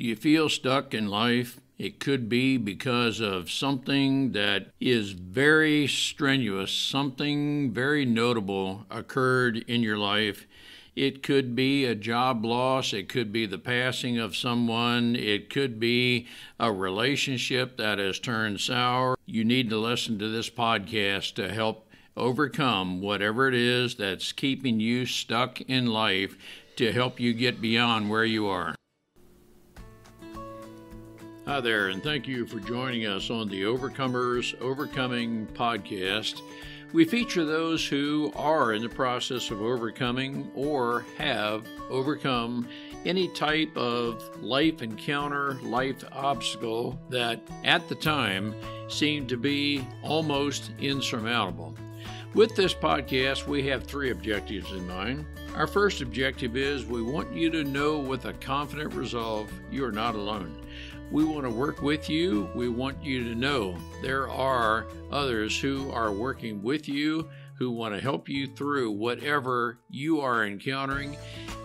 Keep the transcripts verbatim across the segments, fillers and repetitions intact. Do you feel stuck in life? It could be because of something that is very strenuous, something very notable occurred in your life. It could be a job loss, it could be the passing of someone, it could be a relationship that has turned sour. You need to listen to this podcast to help overcome whatever it is that's keeping you stuck in life, to help you get beyond where you are. Hi there, and thank you for joining us on the Overcomers Overcoming podcast. We feature those who are in the process of overcoming or have overcome any type of life encounter, life obstacle that at the time seemed to be almost insurmountable. With this podcast, we have three objectives in mind. Our first objective is we want you to know with a confident resolve you're not alone. We want to work with you. We want you to know there are others who are working with you, who want to help you through whatever you are encountering,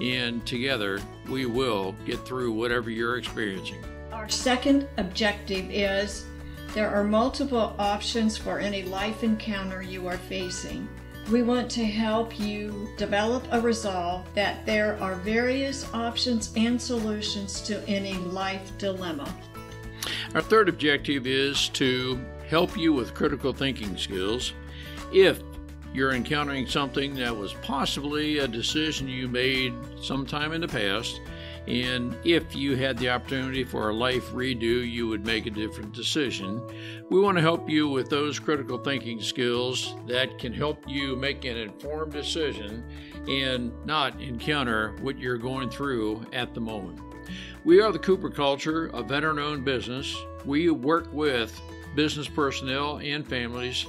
and together we will get through whatever you're experiencing. Our second objective is there are multiple options for any life encounter you are facing. We want to help you develop a resolve that there are various options and solutions to any life dilemma. Our third objective is to help you with critical thinking skills. If you're encountering something that was possibly a decision you made sometime in the past, and if you had the opportunity for a life redo, you would make a different decision. We want to help you with those critical thinking skills that can help you make an informed decision and not encounter what you're going through at the moment. We are the Cooper Culture, a veteran-owned business. We work with business personnel and families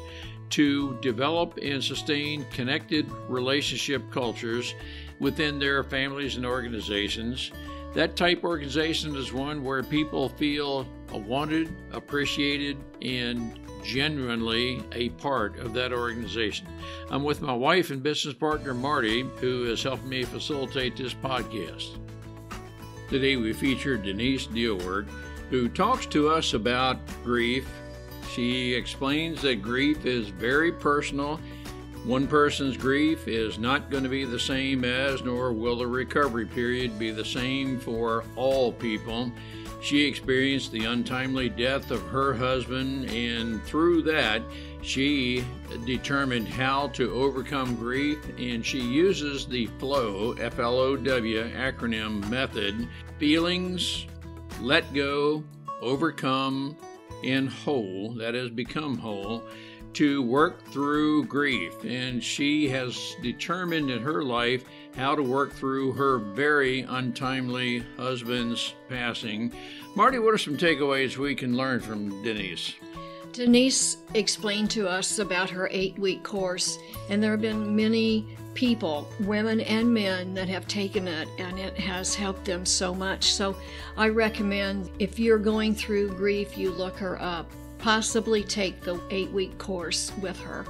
to develop and sustain connected relationship cultures within their families and organizations. That type of organization is one where people feel wanted, appreciated, and genuinely a part of that organization. I'm with my wife and business partner, Marty, who has helped me facilitate this podcast. Today we feature Denise Dielwart, who talks to us about grief. She explains that grief is very personal. One person's grief is not going to be the same as, nor will the recovery period be the same for all people. She experienced the untimely death of her husband, and through that, she determined how to overcome grief, and she uses the FLOW, F L O W acronym method: feelings, let go, overcome, and whole, that has become whole, to work through grief. And she has determined in her life how to work through her very untimely husband's passing. Marty, what are some takeaways we can learn from Denise? Denise explained to us about her eight-week course, and there have been many people, women and men, that have taken it, and it has helped them so much. So I recommend, if you're going through grief, you look her up. Possibly take the eight-week course with her.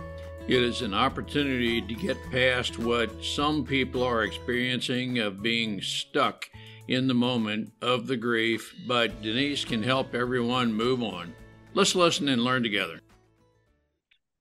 It is an opportunity to get past what some people are experiencing of being stuck in the moment of the grief, but Denise can help everyone move on. Let's listen and learn together.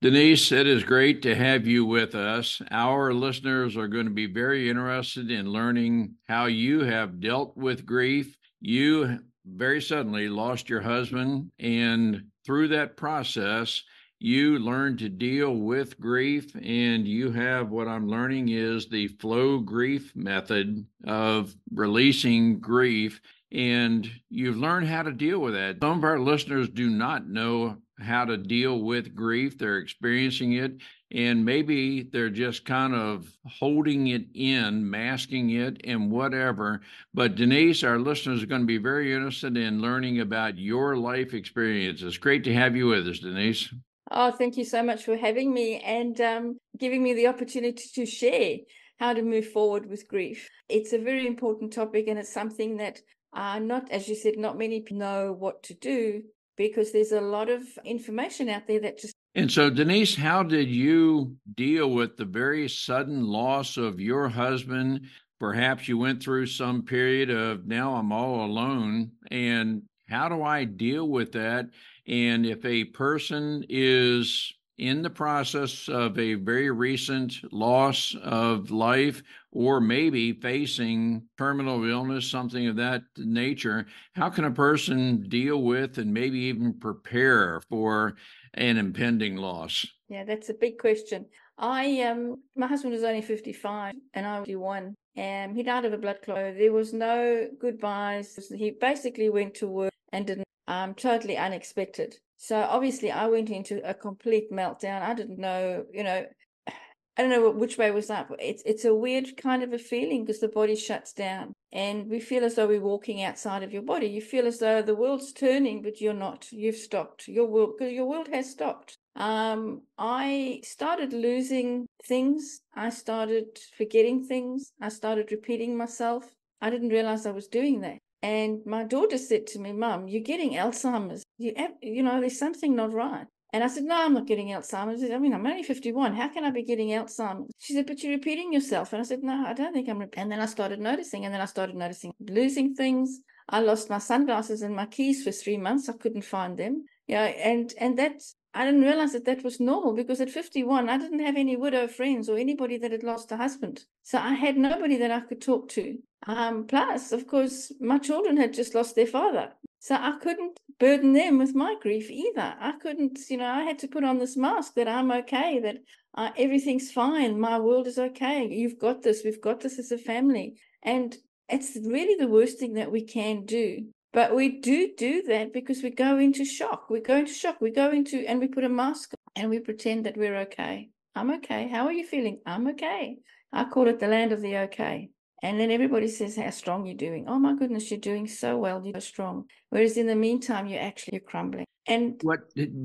Denise, it is great to have you with us. Our listeners are going to be very interested in learning how you have dealt with grief. You very suddenly lost your husband, and through that process, you learned to deal with grief, and you have what I'm learning is the flow grief method of releasing grief, and you've learned how to deal with that. Some of our listeners do not know how to deal with grief. They're experiencing it, and maybe they're just kind of holding it in, masking it, and whatever. But Denise, our listeners are going to be very interested in learning about your life experiences. Great to have you with us, Denise. Oh, thank you so much for having me and um, giving me the opportunity to share how to move forward with grief. It's a very important topic, and it's something that uh, not, as you said, not many people know what to do, because there's a lot of information out there that just... And so, Denise, how did you deal with the very sudden loss of your husband, Perhaps you went through some period of, now I'm all alone, and how do I deal with that? And if a person is in the process of a very recent loss of life, or maybe facing terminal illness, something of that nature, how can a person deal with and maybe even prepare for an impending loss? Yeah, that's a big question. I um, my husband was only fifty-five and I was fifty-one. Um, he died of a blood clot. There was no goodbyes. He basically went to work and didn't, um, totally unexpected. So obviously I went into a complete meltdown. I didn't know, you know, I don't know which way was up. It's, it's a weird kind of a feeling because the body shuts down and we feel as though we're walking outside of your body. You feel as though the world's turning, but you're not. You've stopped. Your world, your world has stopped. Um, I started losing things. I started forgetting things. I started repeating myself. I didn't realize I was doing that. And my daughter said to me, Mum, you're getting Alzheimer's. You, you know, there's something not right. And I said, no, I'm not getting Alzheimer's. I mean, I'm only fifty-one. How can I be getting Alzheimer's? She said, but you're repeating yourself. And I said, no, I don't think I'm repeating. And then I started noticing. And then I started noticing losing things. I lost my sunglasses and my keys for three months. I couldn't find them. You know, and, and that's, I didn't realize that that was normal, because at fifty-one, I didn't have any widow friends or anybody that had lost a husband. So I had nobody that I could talk to. Um, plus, of course, my children had just lost their father. So I couldn't burden them with my grief either. I couldn't, you know, I had to put on this mask that I'm okay, that uh, everything's fine. My world is okay. You've got this. We've got this as a family. And it's really the worst thing that we can do. But we do do that because we go into shock. We go into shock. We go into, and we put a mask on and we pretend that we're okay. I'm okay. How are you feeling? I'm okay. I call it the land of the okay. And then everybody says how strong you're doing. Oh, my goodness, you're doing so well. You're so strong. Whereas in the meantime, you're actually crumbling. And what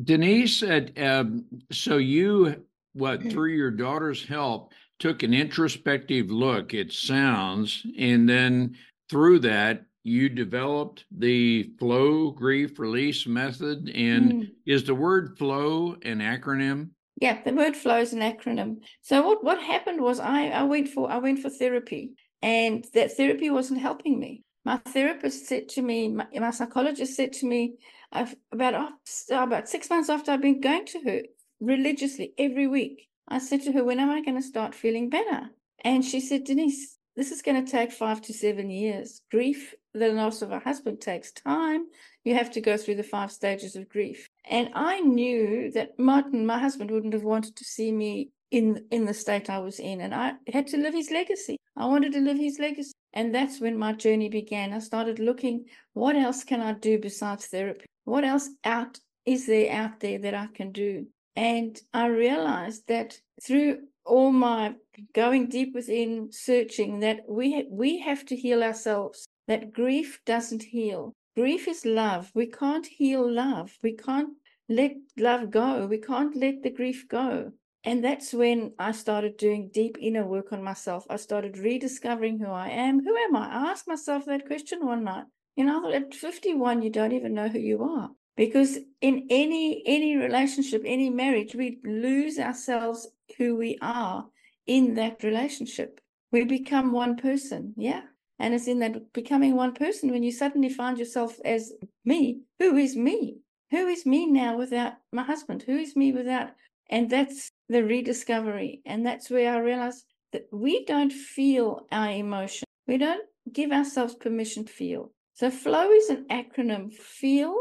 Denise said, um, so you, what, through your daughter's help, took an introspective look, it sounds, and then through that, you developed the flow grief release method. And mm. is the word flow an acronym? Yeah, the word flow is an acronym. So what, what happened was I, I went for I went for therapy, and that therapy wasn't helping me. My therapist said to me, my, my psychologist said to me, I've, about about six months after I've been going to her religiously every week, I said to her, when am I going to start feeling better? And she said, Denise, this is going to take five to seven years. Grief, the loss of a husband, takes time. You have to go through the five stages of grief. And I knew that Martin, my husband, wouldn't have wanted to see me in, in the state I was in. And I had to live his legacy. I wanted to live his legacy. And that's when my journey began. I started looking, what else can I do besides therapy? What else out is there out there that I can do? And I realized that through all my going deep within, searching, that we ha- we have to heal ourselves, that grief doesn't heal. Grief is love. We can't heal love. We can't let love go. We can't let the grief go. And that's when I started doing deep inner work on myself. I started rediscovering who I am. Who am I? I asked myself that question one night. You know, I thought at fifty-one, you don't even know who you are. Because in any any relationship, any marriage, we lose ourselves who we are in that relationship. We become one person, yeah? And it's in that becoming one person when you suddenly find yourself as me. Who is me? Who is me now without my husband? Who is me without? And that's the rediscovery. And that's where I realized that we don't feel our emotion. We don't give ourselves permission to feel. So FLOW is an acronym. Feel,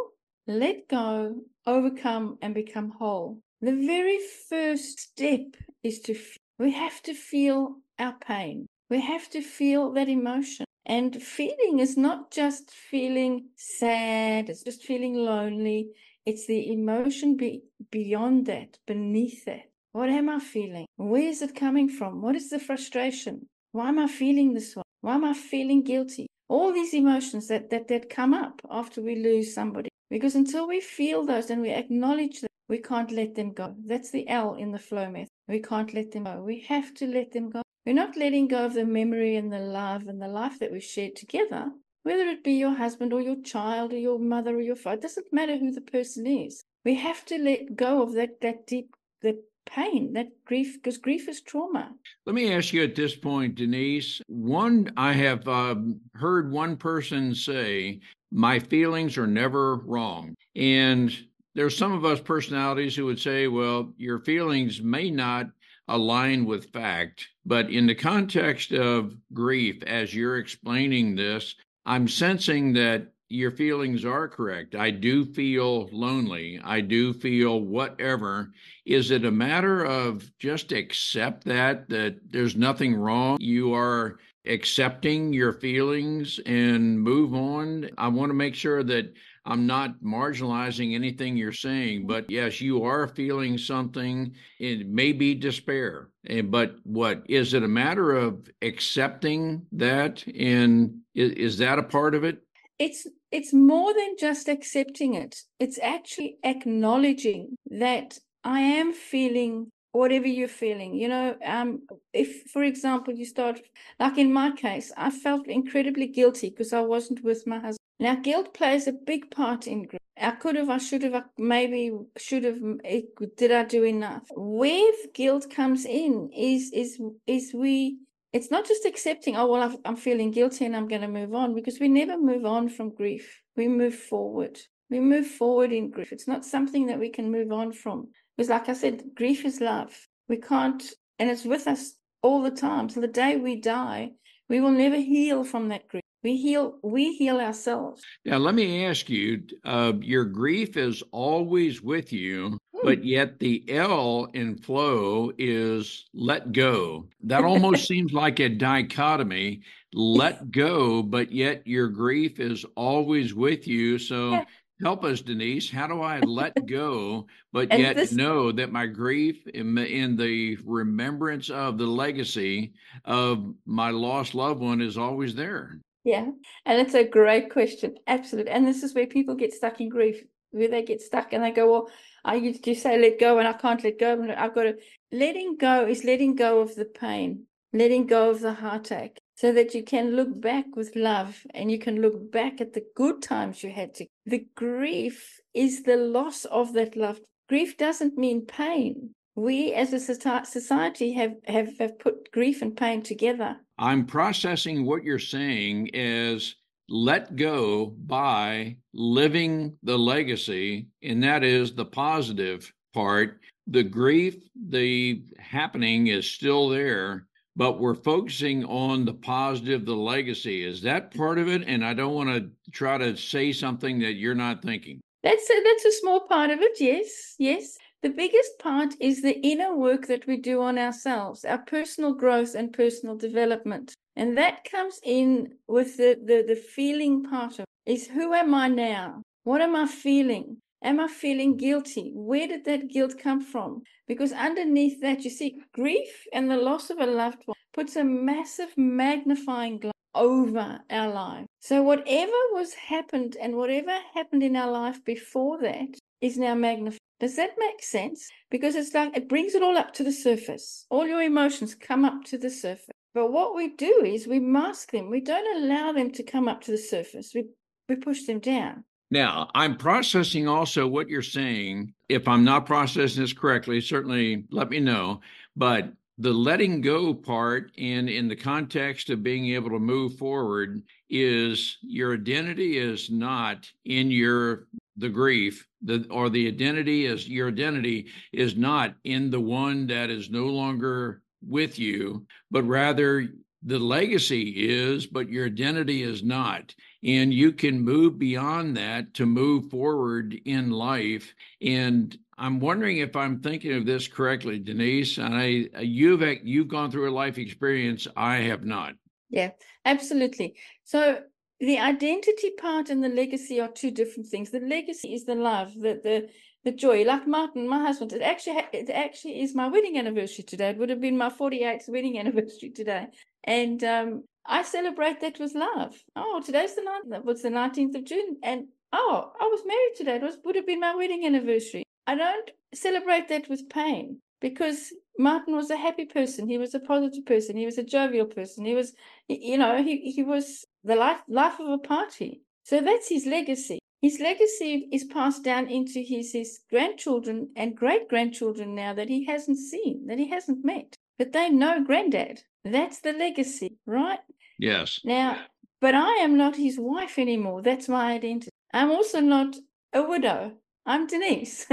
let go, overcome, and become whole. The very first step is to feel. We have to feel our pain. We have to feel that emotion. And feeling is not just feeling sad. It's just feeling lonely. It's the emotion be- beyond that, beneath that. What am I feeling? Where is it coming from? What is the frustration? Why am I feeling this way? Why am I feeling guilty? All these emotions that, that, that come up after we lose somebody. Because until we feel those and we acknowledge them, we can't let them go. That's the L in the flow method. We can't let them go. We have to let them go. We're not letting go of the memory and the love and the life that we shared together, whether it be your husband or your child or your mother or your father. It doesn't matter who the person is. We have to let go of that, that deep, that pain, that grief, because grief is trauma. Let me ask you at this point, Denise, one, I have um, heard one person say, my feelings are never wrong. And there's some of us personalities who would say, well, your feelings may not align with fact, but in the context of grief, as you're explaining this, I'm sensing that your feelings are correct. I do feel lonely. I do feel whatever. Is it a matter of just accept that, that there's nothing wrong? You are accepting your feelings and move on. I want to make sure that I'm not marginalizing anything you're saying, but yes, you are feeling something. It may be despair, but what is it a matter of accepting that? And is, is that a part of it? It's it's more than just accepting it. It's actually acknowledging that I am feeling whatever you're feeling. You know, um, if, for example, you start, like in my case, I felt incredibly guilty because I wasn't with my husband. Now, guilt plays a big part in grief. I could have, I should have, I maybe should have, it, did I do enough? Where guilt comes in is is is we... It's not just accepting, oh, well, I'm feeling guilty and I'm going to move on, because we never move on from grief. We move forward. We move forward in grief. It's not something that we can move on from. Because like I said, grief is love. We can't, and it's with us all the time. So the day we die, we will never heal from that grief. We heal, we heal ourselves. Now, let me ask you, uh, your grief is always with you. But yet the L in flow is let go. That almost seems like a dichotomy. Let go, but yet your grief is always with you. So help us, Denise. How do I let go, but yet this... know that my grief in, in the remembrance of the legacy of my lost loved one is always there? Yeah, and it's a great question. Absolutely. And this is where people get stuck in grief. Where they get stuck and they go, well, I used to say let go and I can't let go. I've got to, letting go is letting go of the pain, letting go of the heartache, so that you can look back with love and you can look back at the good times you had to. The grief is the loss of that love. Grief doesn't mean pain. We as a society have, have, have put grief and pain together. I'm processing what you're saying as let go by living the legacy, and that is the positive part. The grief, the happening is still there, but we're focusing on the positive, the legacy. Is that part of it? And I don't want to try to say something that you're not thinking. That's a, that's a small part of it, yes, yes. The biggest part is the inner work that we do on ourselves, our personal growth and personal development. And that comes in with the, the, the feeling part of it, is who am I now? What am I feeling? Am I feeling guilty? Where did that guilt come from? Because underneath that, you see, grief and the loss of a loved one puts a massive magnifying glass over our life. So whatever was happened and whatever happened in our life before that is now magnified. Does that make sense? Because it's like it brings it all up to the surface. All your emotions come up to the surface. But what we do is we mask them. We don't allow them to come up to the surface. We we push them down. Now, I'm processing also what you're saying. If I'm not processing this correctly, certainly let me know. But the letting go part in, in the context of being able to move forward is your identity is not in your the grief, the, or the identity is your identity is not in the one that is no longer with you, but rather the legacy is, but your identity is not. And you can move beyond that to move forward in life. And I'm wondering if I'm thinking of this correctly, Denise, and I, you've, you've gone through a life experience I have not. Yeah, absolutely. So the identity part and the legacy are two different things. The legacy is the love, the the the joy. Like Martin, my husband, it actually it actually is my wedding anniversary today. It would have been my forty-eighth wedding anniversary today, and um, I celebrate that with love. Oh, today's the ninth. What's the nineteenth of June? And oh, I was married today. It was would have been my wedding anniversary. I don't celebrate that with pain, because Martin was a happy person. He was a positive person. He was a jovial person. He was, you know, he he was the life life of a party. So that's his legacy. His legacy is passed down into his, his grandchildren and great-grandchildren now that he hasn't seen, that he hasn't met. But they know Granddad. That's the legacy, right? Yes. Now, but I am not his wife anymore. That's my identity. I'm also not a widow. I'm Denise.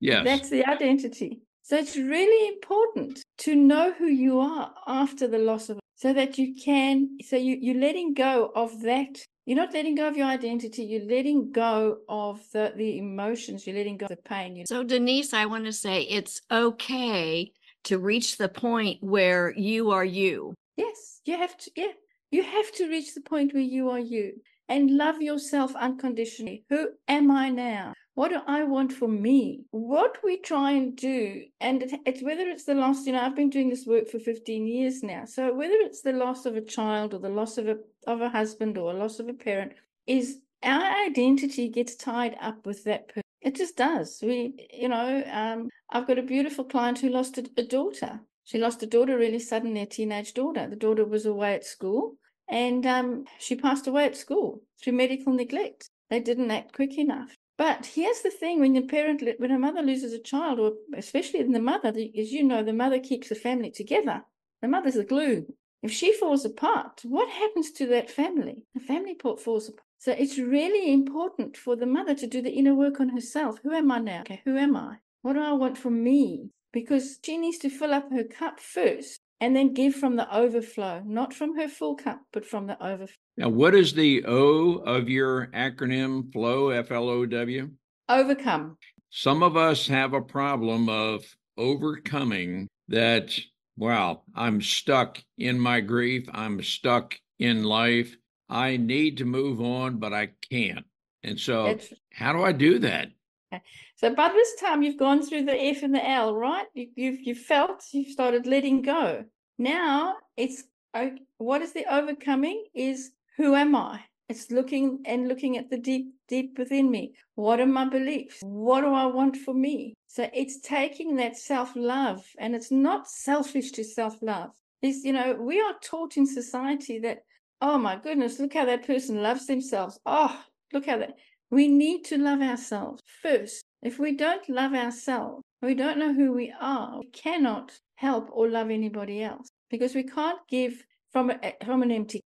Yes. That's the identity. So it's really important to know who you are after the loss of, so that you can, so you, you're letting go of that. You're not letting go of your identity. You're letting go of the, the emotions. You're letting go of the pain. So Denise, I want to say it's okay to reach the point where you are you. Yes, you have to. Yeah, you have to reach the point where you are you and love yourself unconditionally. Who am I now? What do I want for me? What we try and do, and it's whether it's the loss, you know, I've been doing this work for fifteen years now. So whether it's the loss of a child or the loss of a of a husband or a loss of a parent, is our identity gets tied up with that person. It just does. We, you know, um, I've got a beautiful client who lost a, a daughter. She lost a daughter really suddenly, a teenage daughter. The daughter was away at school, and um, she passed away at school through medical neglect. They didn't act quick enough. But here's the thing, when the parent, when a mother loses a child, or especially in the mother, as you know, the mother keeps the family together. The mother's the glue. If she falls apart, what happens to that family? The family falls apart. So it's really important for the mother to do the inner work on herself. Who am I now? Okay, who am I? What do I want from me? Because she needs to fill up her cup first and then give from the overflow, not from her full cup, but from the overflow. Now, what is the O of your acronym, FLOW, F L O W? Overcome. Some of us have a problem of overcoming that, wow, I'm stuck in my grief. I'm stuck in life. I need to move on, but I can't. And so That's... how do I do that? Okay. So by this time, you've gone through the F and the L, right? You, you've, you've felt, you've started letting go. Now, it's okay. What is the overcoming is, who am I? It's looking and looking at the deep, deep within me. What are my beliefs? What do I want for me? So it's taking that self-love, and it's not selfish to self-love. It's, you know, we are taught in society that, oh my goodness, look how that person loves themselves. Oh, look how that. We need to love ourselves first. If we don't love ourselves, we don't know who we are, we cannot help or love anybody else, because we can't give from a, from an empty.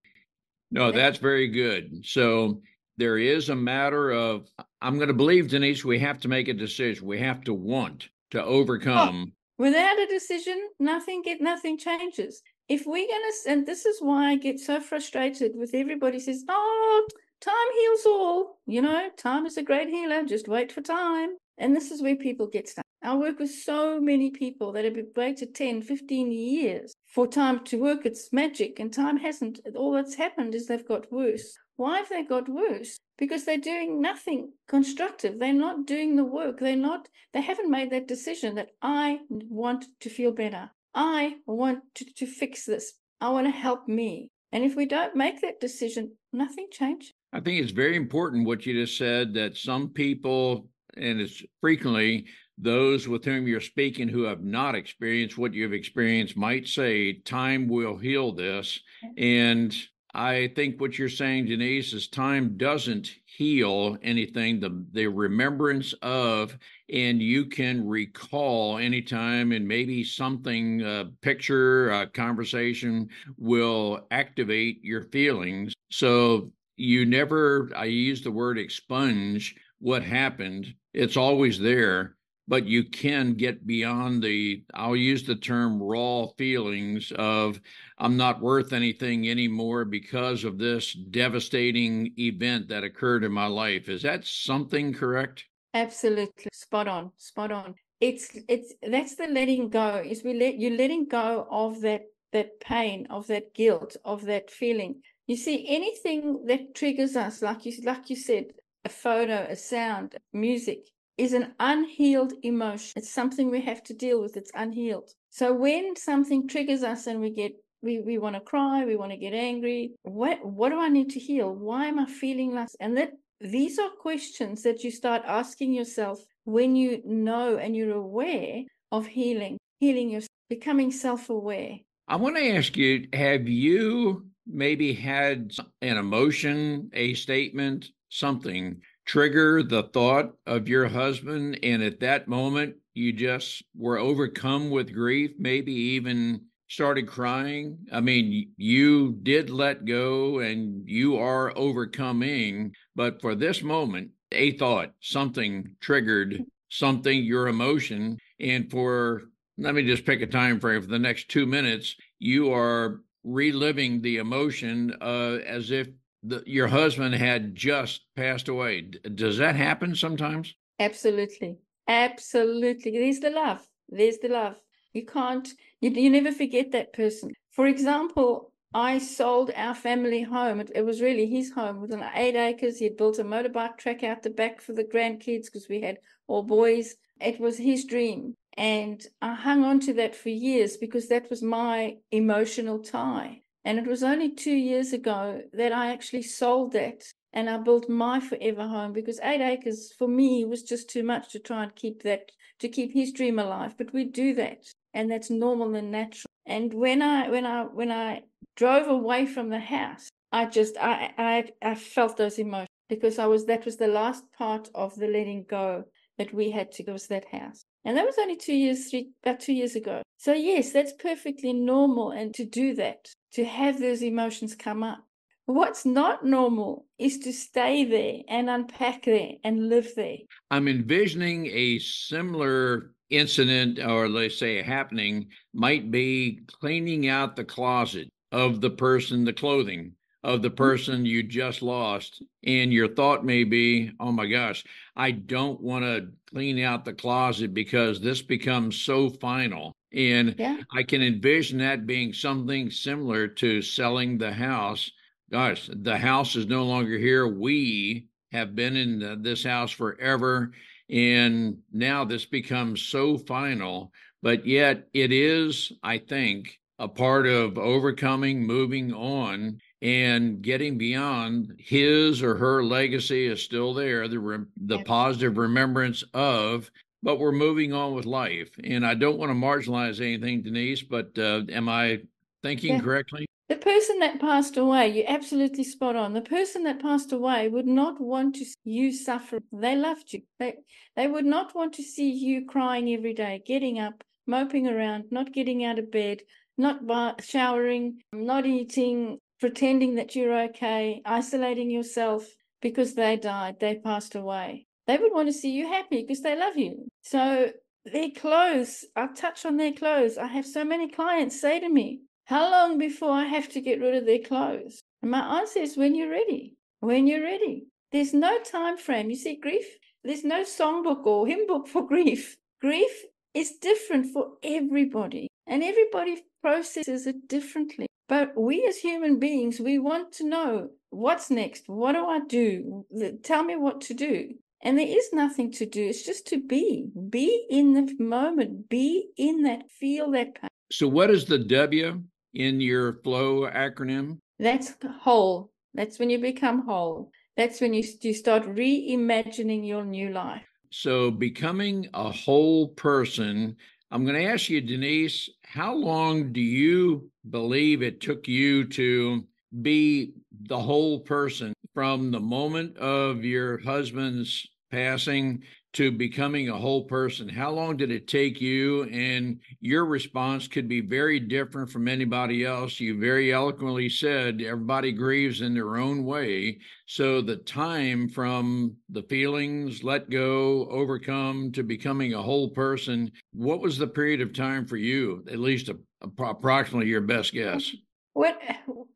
No, that's very good. So there is a matter of, I'm going to believe, Denise, we have to make a decision. We have to want to overcome. Oh, without a decision, nothing get nothing changes. If we're going to, and this is why I get so frustrated with everybody says, oh, time heals all. You know, time is a great healer. Just wait for time. And this is where people get stuck. I work with so many people that have been waiting ten, fifteen years for time to work. It's magic, and time hasn't. All that's happened is they've got worse. Why have they got worse? Because they're doing nothing constructive. They're not doing the work. They're not, they haven't made that decision that I want to feel better. I want to, to fix this. I want to help me. And if we don't make that decision, nothing changes. I think it's very important what you just said, that some people, and it's frequently those with whom you're speaking who have not experienced what you've experienced might say, time will heal this. And I think what you're saying, Denise, is time doesn't heal anything. The, the remembrance of, and you can recall anytime, and maybe something, a picture, a conversation will activate your feelings. So you never, I use the word expunge what happened. It's always there. But you can get beyond the, I'll use the term raw feelings of, I'm not worth anything anymore because of this devastating event that occurred in my life. Is that something correct? Absolutely. Spot on. Spot on. It's, it's, that's the letting go, is we let, you're letting go of that, that pain, of that guilt, of that feeling. You see, anything that triggers us, like you, like you said, a photo, a sound, music, is an unhealed emotion. It's something we have to deal with. It's unhealed. So when something triggers us and we get, we, we want to cry, we want to get angry, what what do I need to heal? Why am I feeling like? And that these are questions that you start asking yourself when you know and you're aware of healing, healing yourself, becoming self-aware. I want to ask you, have you maybe had an emotion, a statement, something trigger the thought of your husband, and at that moment, you just were overcome with grief, maybe even started crying? I mean, you did let go and you are overcoming, but for this moment, a thought, something triggered something, your emotion, and for, let me just pick a time frame, for the next two minutes, you are reliving the emotion uh, as if the, your husband had just passed away. D- does that happen sometimes? Absolutely. Absolutely. There's the love. There's the love. You can't, you, you never forget that person. For example, I sold our family home. It, it was really his home within eight acres. He had built a motorbike track out the back for the grandkids because we had all boys. It was his dream. And I hung on to that for years because that was my emotional tie. And it was only two years ago that I actually sold that and I built my forever home, because eight acres for me was just too much to try and keep that, to keep his dream alive. But we do that, and that's normal and natural. And when I when I when I drove away from the house, I just I I, I felt those emotions, because I was that was the last part of the letting go that we had to go to that house. And that was only two years, three, about two years ago. So yes, that's perfectly normal, and to do that, to have those emotions come up. What's not normal is to stay there and unpack there and live there. I'm envisioning a similar incident, or let's say a happening, might be cleaning out the closet of the person, the clothing of the person you just lost. And your thought may be, oh my gosh, I don't want to clean out the closet because this becomes so final. And yeah. I can envision that being something similar to selling the house. Gosh, the house is no longer here. We have been in this house forever. And now this becomes so final, but yet it is, I think, a part of overcoming, moving on, and getting beyond. His or her legacy is still there, the re- the positive remembrance of, but we're moving on with life. And I don't want to marginalize anything, Denise, but uh, am I thinking yeah. correctly? The person that passed away, you're absolutely spot on. The person that passed away would not want to see you suffer. They loved you. They, they would not want to see you crying every day, getting up, moping around, not getting out of bed, not bar- showering, not eating, pretending that you're okay, isolating yourself because they died, they passed away. They would want to see you happy because they love you. So their clothes, I'll touch on their clothes. I have so many clients say to me, how long before I have to get rid of their clothes? And my answer is, when you're ready, when you're ready. There's no time frame. You see, grief, there's no songbook or hymn book for grief. Grief is different for everybody, and everybody processes it differently. But we as human beings, we want to know what's next. What do I do? Tell me what to do. And there is nothing to do. It's just to be. Be in the moment. Be in that. Feel that pain. So what is the W in your FLOW acronym? That's whole. That's when you become whole. That's when you, you start reimagining your new life. So becoming a whole person. I'm going to ask you, Denise, how long do you believe it took you to be the whole person from the moment of your husband's passing to becoming a whole person? How long did it take you? And your response could be very different from anybody else. You very eloquently said everybody grieves in their own way. So the time from the feelings, let go, overcome, to becoming a whole person, what was the period of time for you, at least a, a, approximately your best guess? What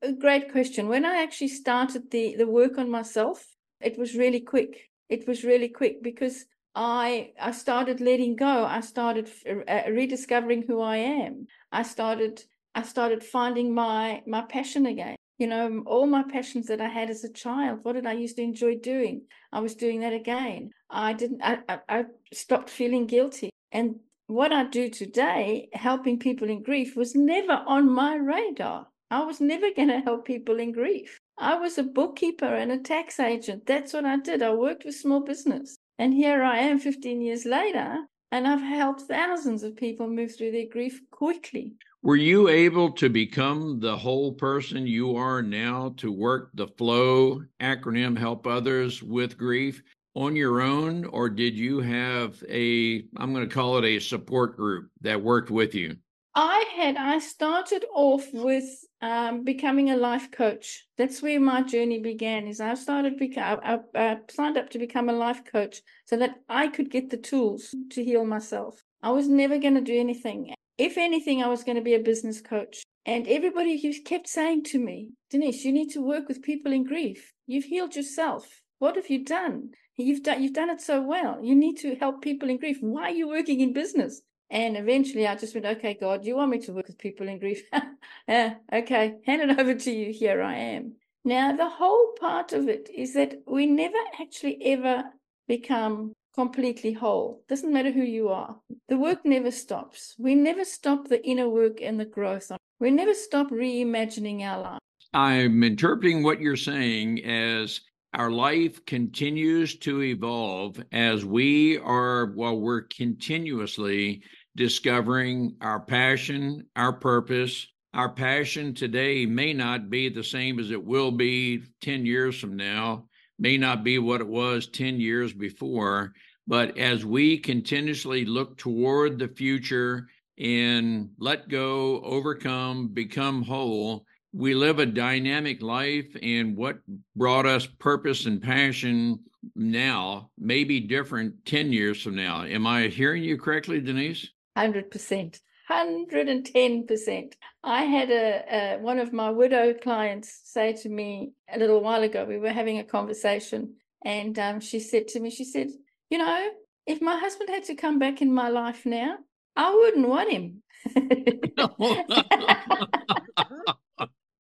a great question. When I actually started the, the work on myself, it was really quick. It was really quick because I I started letting go. I started uh, rediscovering who I am. I started I started finding my my passion again. You know, all my passions that I had as a child. What did I used to enjoy doing? I was doing that again. I didn't. I I, I stopped feeling guilty. And what I do today, helping people in grief, was never on my radar. I was never going to help people in grief. I was a bookkeeper and a tax agent. That's what I did. I worked with small business. And here I am fifteen years later, and I've helped thousands of people move through their grief quickly. Were you able to become the whole person you are now to work the FLOW acronym, help others with grief? on your own, or did you have a, I'm going to call it a support group that worked with you? I had, I started off with um, becoming a life coach. That's where my journey began, is I started, become, I, I signed up to become a life coach so that I could get the tools to heal myself. I was never going to do anything. If anything, I was going to be a business coach. And everybody kept saying to me, Denise, you need to work with people in grief. You've healed yourself. What have you done? You've done, you've done it so well. You need to help people in grief. Why are you working in business? And eventually I just went, okay, God, you want me to work with people in grief? uh, okay, hand it over to you. Here I am. Now, the whole part of it is that we never actually ever become completely whole. Doesn't matter who you are. The work never stops. We never stop the inner work and the growth. We never stop reimagining our life. I'm interpreting what you're saying as our life continues to evolve as we are, while we're continuously discovering our passion, our purpose. Our passion today may not be the same as it will be ten years from now, may not be what it was ten years before, but as we continuously look toward the future and let go, overcome, become whole, we live a dynamic life, and what brought us purpose and passion now may be different ten years from now. Am I hearing you correctly, Denise? one hundred percent. one hundred ten percent. I had a, a one of my widow clients say to me a little while ago, we were having a conversation, and um, she said to me, she said, you know, if my husband had to come back in my life now, I wouldn't want him.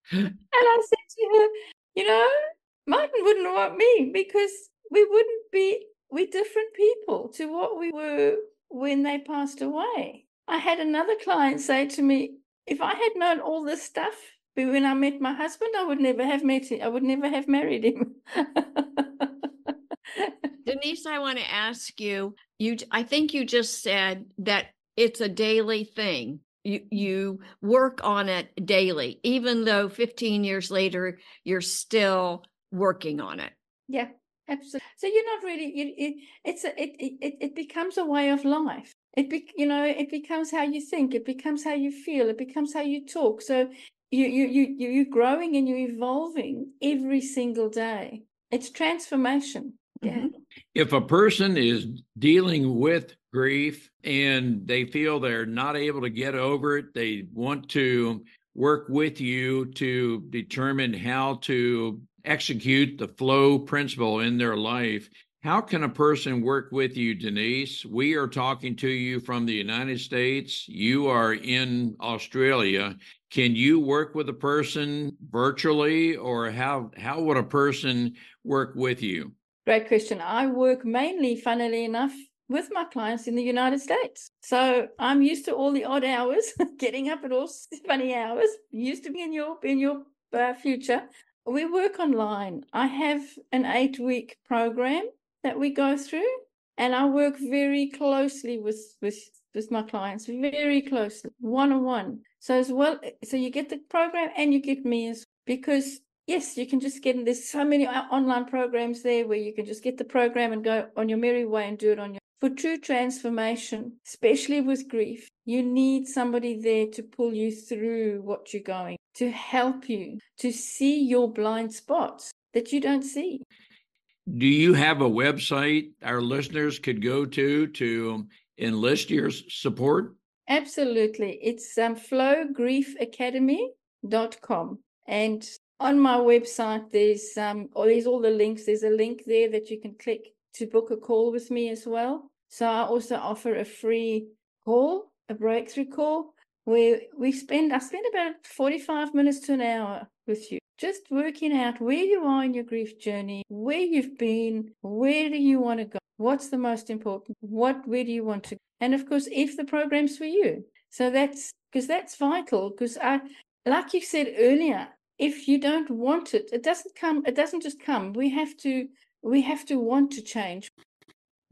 And I said to her, you know, Martin wouldn't want me, because we wouldn't be, we're different people to what we were when they passed away. I had another client say to me, if I had known all this stuff when I met my husband, I would never have met him. I would never have married him. Denise, I want to ask you, you, I think you just said that it's a daily thing. You, you work on it daily, even though fifteen years later, you're still working on it. Yeah, absolutely. So you're not really, you, it, it's a, it, it, it becomes a way of life. It, be, you know, it becomes how you think. It becomes how you feel. It becomes how you talk. So you, you, you, you, you're growing and you're evolving every single day. It's transformation. Yeah. Mm-hmm. If a person is dealing with grief and they feel they're not able to get over it, they want to work with you to determine how to execute the flow principle in their life, how can a person work with you, Denise? We are talking to you from the United States. You are in Australia. Can you work with a person virtually, or how, how would a person work with you? Great question. I work mainly, funnily enough, with my clients in the United States. So I'm used to all the odd hours, getting up at all funny hours, used to be in your, in your uh, future. We work online. I have an eight-week program that we go through, and I work very closely with, with, with my clients, very closely, one-on-one. So as well, so you get the program and you get me as well, because yes, you can just get, there's so many online programs there where you can just get the program and go on your merry way and do it on your, for true transformation, especially with grief, you need somebody there to pull you through what you're going, to help you, to see your blind spots that you don't see. Do you have a website our listeners could go to to enlist your support? Absolutely. It's um, flow grief academy dot com. And on my website, there's um, oh, there's all the links. There's a link there that you can click to book a call with me as well. So I also offer a free call, a breakthrough call, where we spend, I spend about forty-five minutes to an hour with you, just working out where you are in your grief journey, where you've been, where do you want to go, what's the most important, what, where do you want to go, and of course, if the program's for you. So that's, because that's vital, because I, like you said earlier, if you don't want it, it doesn't come, it doesn't just come. We have to, we have to want to change.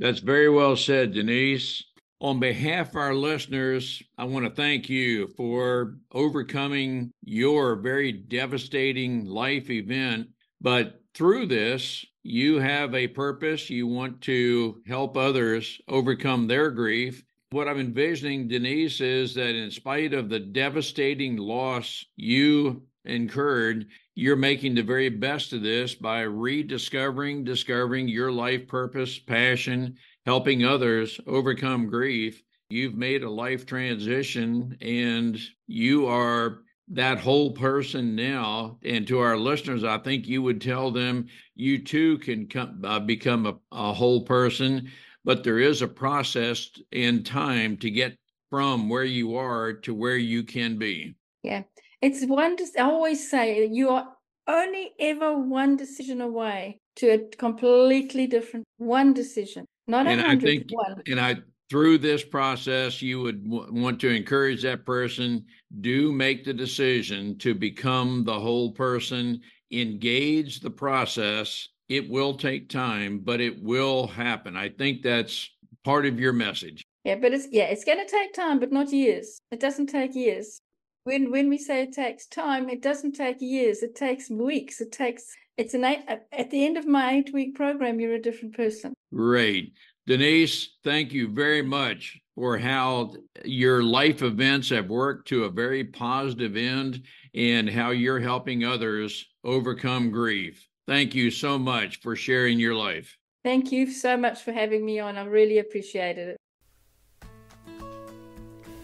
That's very well said, Denise. On behalf of our listeners, I want to thank you for overcoming your very devastating life event, but through this, you have a purpose. You want to help others overcome their grief. What I'm envisioning, Denise, is that in spite of the devastating loss you incurred, you're making the very best of this by rediscovering, discovering your life purpose, passion, helping others overcome grief. You've made a life transition and you are that whole person now. And to our listeners, I think you would tell them you too can come, uh, become a, a whole person, but there is a process in time to get from where you are to where you can be. Yeah. It's one, I always say you are only ever one decision away to a completely different, one decision, not a hundred, one. And I, through this process, you would w- want to encourage that person, do make the decision to become the whole person, engage the process. It will take time, but it will happen. I think that's part of your message. Yeah, but it's, yeah, it's going to take time, but not years. It doesn't take years. When when we say it takes time, it doesn't take years. It takes weeks. It takes, it's an eight, at the end of my eight-week program, you're a different person. Great. Denise, thank you very much for how your life events have worked to a very positive end and how you're helping others overcome grief. Thank you so much for sharing your life. Thank you so much for having me on. I really appreciated it.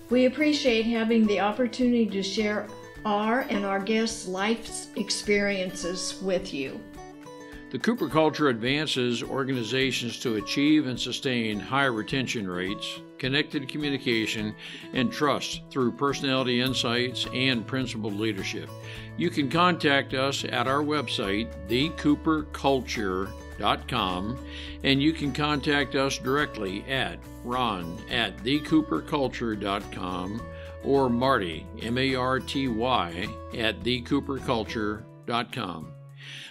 We appreciate having the opportunity to share our and our guests' life's experiences with you. The Cooper Culture advances organizations to achieve and sustain high retention rates, connected communication, and trust through personality insights and principled leadership. You can contact us at our website, the cooper culture dot com, and you can contact us directly at ron at the cooper culture dot com or Marty, M A R T Y, at the cooper culture dot com.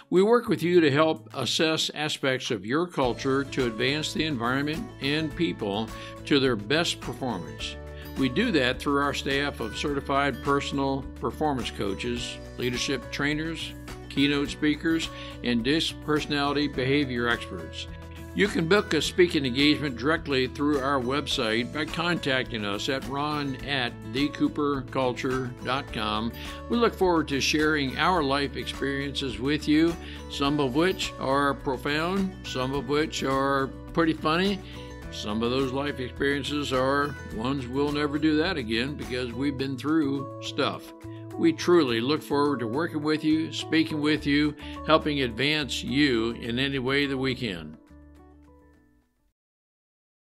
We work with you to help assess aspects of your culture to advance the environment and people to their best performance. We do that through our staff of certified personal performance coaches, leadership trainers, keynote speakers, and disc personality behavior experts. You can book a speaking engagement directly through our website by contacting us at ron at the cooper culture dot com. We look forward to sharing our life experiences with you, some of which are profound, some of which are pretty funny. Some of those life experiences are ones we'll never do that again because we've been through stuff. We truly look forward to working with you, speaking with you, helping advance you in any way that we can.